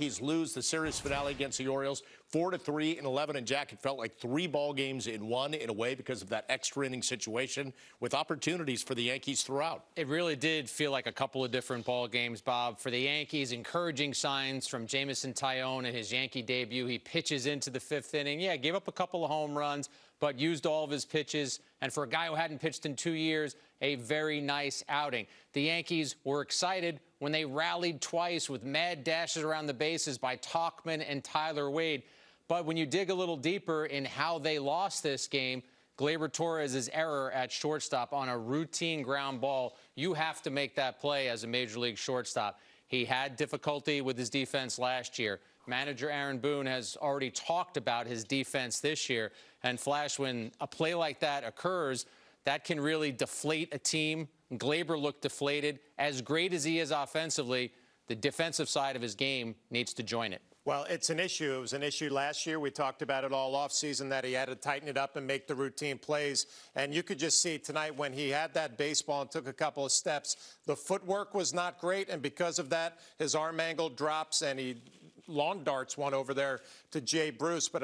Yankees lose the series finale against the Orioles 4-3 in 11, and Jack, it felt like 3 ball games in one in a way because of that extra inning situation with opportunities for the Yankees throughout. It really did feel like a couple of different ball games, Bob. For the Yankees, encouraging signs from Jameson Taillon in his Yankee debut. He pitches into the 5th inning. Yeah, gave up a couple of home runs, but used all of his pitches. And for a guy who hadn't pitched in 2 years, a very nice outing. The Yankees were excited when they rallied twice with mad dashes around the bases by Tauchman and Tyler Wade. But when you dig a little deeper in how they lost this game, Gleyber Torres' error at shortstop on a routine ground ball, you have to make that play as a major league shortstop. He had difficulty with his defense last year. Manager Aaron Boone has already talked about his defense this year. And Flash, when a play like that occurs, that can really deflate a team. Gleyber looked deflated. As great as he is offensively, the defensive side of his game needs to join it. Well, it's an issue. It was an issue last year. We talked about it all offseason, that he had to tighten it up and make the routine plays. And you could just see tonight when he had that baseball and took a couple of steps, the footwork was not great. And because of that, his arm angle drops and he long darts one over there to Jay Bruce. But